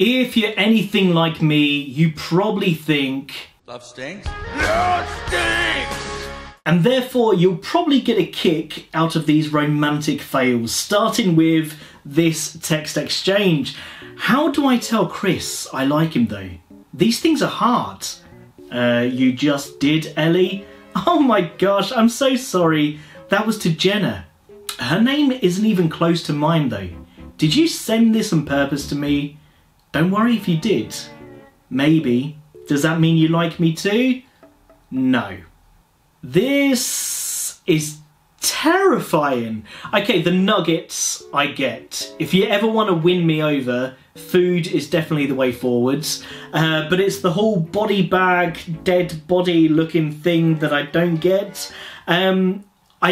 If you're anything like me, you probably think... love stinks? Love stinks! And therefore, you'll probably get a kick out of these romantic fails, starting with this text exchange. How do I tell Chris I like him, though? These things are hard. You just did, Ellie? Oh my gosh, I'm so sorry. That was to Jenna. Her name isn't even close to mine, though. Did you send this on purpose to me? Don't worry if you did. Maybe. Does that mean you like me too? No. This is terrifying. Okay, the nuggets I get. If you ever want to win me over, food is definitely the way forwards. But it's the whole body bag, dead body looking thing that I don't get. I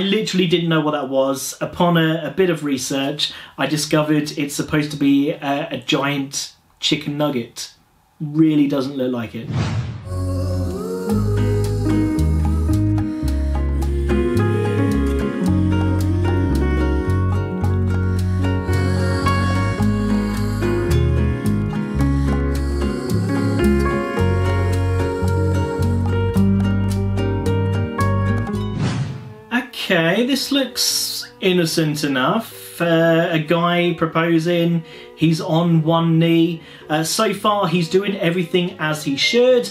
literally didn't know what that was. Upon a bit of research, I discovered it's supposed to be a giant chicken nugget. Really doesn't look like it. Okay, this looks innocent enough. A guy proposing, he's on one knee. So far, he's doing everything as he should.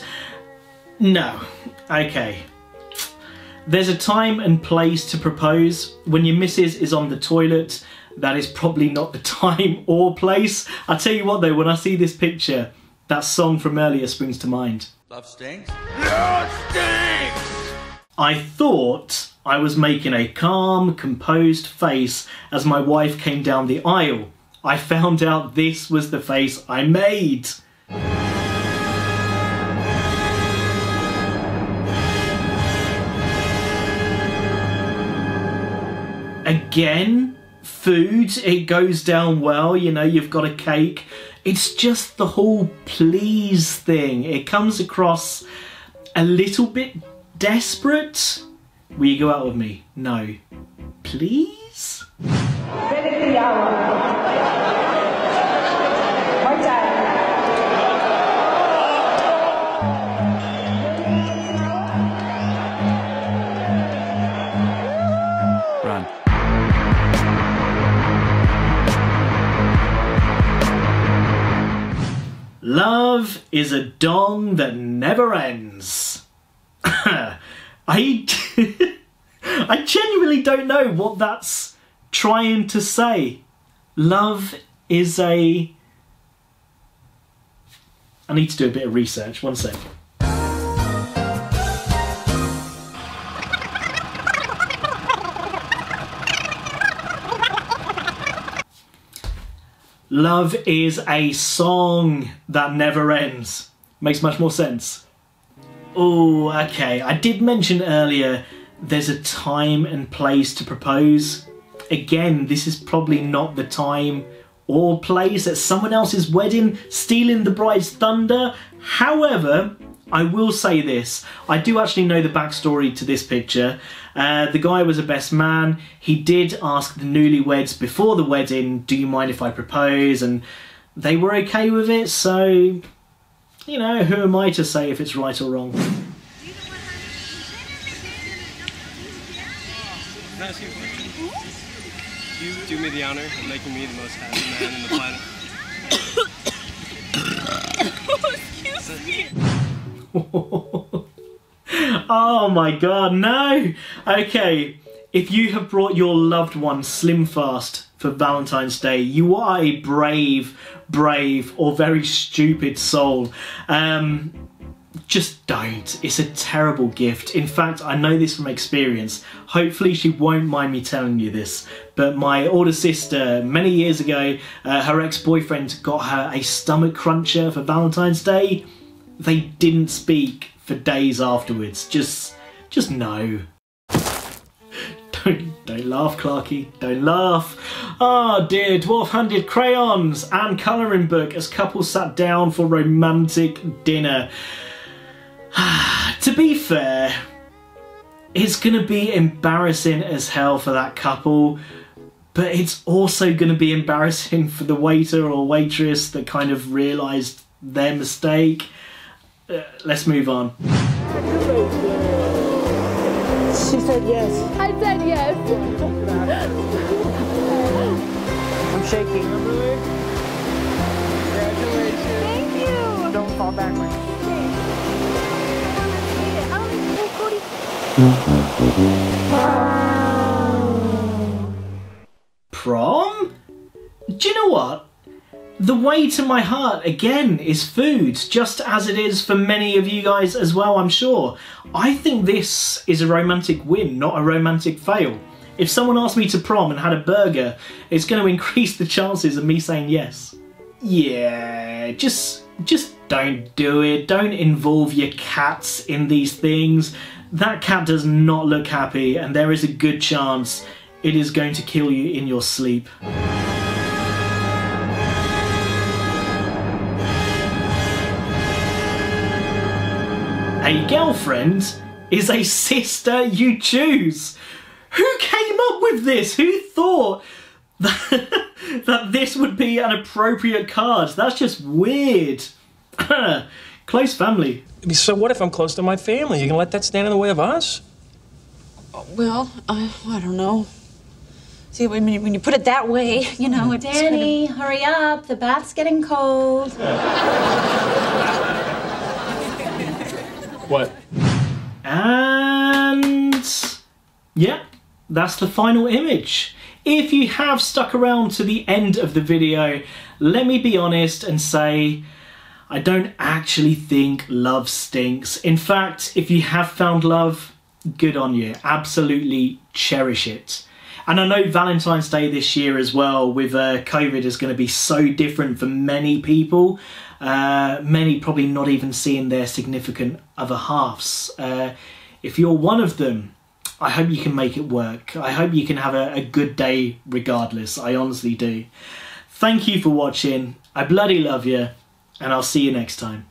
No. Okay. There's a time and place to propose. When your missus is on the toilet, that is probably not the time or place. I'll tell you what though, when I see this picture, that song from earlier springs to mind. Love stinks? Love stinks! I thought I was making a calm, composed face as my wife came down the aisle. I found out this was the face I made. Again, food, it goes down well, you know, you've got a cake. It's just the whole please thing. It comes across a little bit desperate. Will you go out with me? No. Please? Run. Love is a dong that never ends. I genuinely don't know what that's trying to say. Love is a... I need to do a bit of research, one sec. Love is a song that never ends. Makes much more sense. Oh, okay, I did mention earlier there's a time and place to propose. Again, this is probably not the time or place at someone else's wedding, stealing the bride's thunder. However, I will say this, I do actually know the backstory to this picture. The guy was a best man. He did ask the newlyweds before the wedding, do you mind if I propose? And they were okay with it, so... you know, who am I to say if it's right or wrong? You do me the honor of making me the most happy man on the planet. Excuse me. Oh my god, no! Okay, if you have brought your loved one Slimfast for Valentine's Day, you are a brave or very stupid soul. Just don't. It's a terrible gift. In fact, I know this from experience. Hopefully she won't mind me telling you this, but my older sister, many years ago, her ex-boyfriend got her a stomach cruncher for Valentine's Day. They didn't speak for days afterwards. Just no. Don't laugh, Clarky. Don't laugh. Ah, dear, dwarf-handed crayons and colouring book as couples sat down for romantic dinner. To be fair, it's going to be embarrassing as hell for that couple, but it's also going to be embarrassing for the waiter or waitress that kind of realised their mistake. Let's move on. She said yes. I said yes. I'm shaking. Congratulations. Thank you. Don't fall backwards. Prom? Do you know what? The way to my heart, again, is food, just as it is for many of you guys as well, I'm sure. I think this is a romantic win, not a romantic fail. If someone asked me to prom and had a burger, it's going to increase the chances of me saying yes. Yeah, just don't do it. Don't involve your cats in these things. That cat does not look happy, and there is a good chance it is going to kill you in your sleep. A girlfriend is a sister you choose. Who came up with this? Who thought that this would be an appropriate card? That's just weird. Close family. So what if I'm close to my family? You gonna let that stand in the way of us? Well, I don't know. See, when you put it that way, you know, it's Danny, kind of... hurry up. The bath's getting cold. What? And yeah, that's the final image. If you have stuck around to the end of the video, let me be honest and say I don't actually think love stinks. In fact, if you have found love, good on you. Absolutely cherish it. And I know Valentine's Day this year as well with COVID is going to be so different for many people. Many probably not even seeing their significant other halves. If you're one of them, I hope you can make it work. I hope you can have a good day regardless. I honestly do. Thank you for watching. I bloody love you, and I'll see you next time.